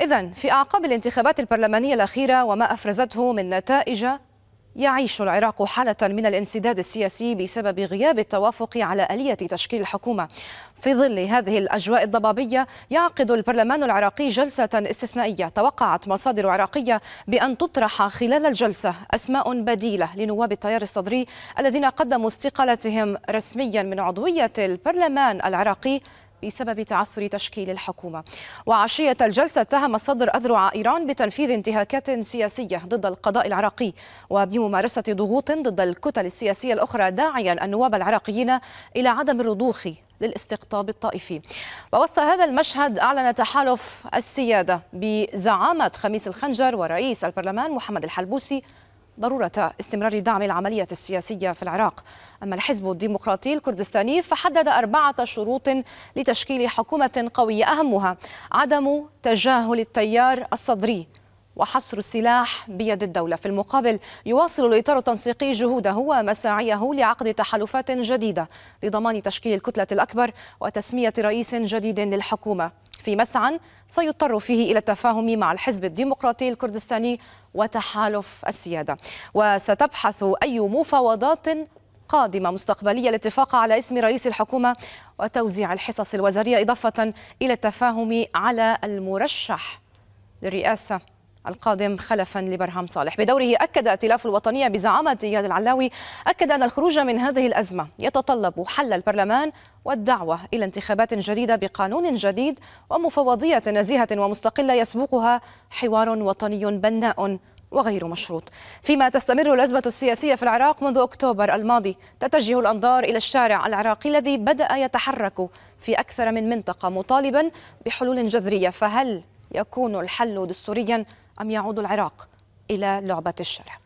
إذن في أعقاب الانتخابات البرلمانية الأخيرة وما أفرزته من نتائج، يعيش العراق حالة من الانسداد السياسي بسبب غياب التوافق على آلية تشكيل الحكومة. في ظل هذه الأجواء الضبابية يعقد البرلمان العراقي جلسة استثنائية، توقعت مصادر عراقية بأن تطرح خلال الجلسة أسماء بديلة لنواب التيار الصدري الذين قدموا استقالتهم رسميا من عضوية البرلمان العراقي بسبب تعثر تشكيل الحكومة. وعشية الجلسة اتهم الصدر أذرع إيران بتنفيذ انتهاكات سياسية ضد القضاء العراقي وبممارسة ضغوط ضد الكتل السياسية الأخرى، داعيا النواب العراقيين إلى عدم الرضوخ للاستقطاب الطائفي. ووسط هذا المشهد أعلن تحالف السيادة بزعامة خميس الخنجر ورئيس البرلمان محمد الحلبوسي ضرورة استمرار دعم العملية السياسية في العراق. أما الحزب الديمقراطي الكردستاني فحدد 4 شروط لتشكيل حكومة قوية، أهمها عدم تجاهل التيار الصدري وحصر السلاح بيد الدولة. في المقابل يواصل الإطار التنسيقي جهوده ومساعيه لعقد تحالفات جديدة لضمان تشكيل الكتلة الأكبر وتسمية رئيس جديد للحكومة، في مسعى سيضطر فيه إلى التفاهم مع الحزب الديمقراطي الكردستاني وتحالف السيادة. وستبحث أي مفاوضات قادمة مستقبلية الاتفاق على اسم رئيس الحكومة وتوزيع الحصص الوزارية، إضافة إلى التفاهم على المرشح للرئاسة القادم خلفا لبرهام صالح. بدوره أكد ائتلاف الوطنية بزعامة إياد العلاوي أن الخروج من هذه الأزمة يتطلب حل البرلمان والدعوة إلى انتخابات جديدة بقانون جديد ومفوضية نزيهة ومستقلة يسبقها حوار وطني بناء وغير مشروط. فيما تستمر الأزمة السياسية في العراق منذ أكتوبر الماضي، تتجه الأنظار إلى الشارع العراقي الذي بدأ يتحرك في أكثر من منطقة مطالبا بحلول جذرية. فهل يكون الحل دستوريا أم يعود العراق إلى لعبة الشارع؟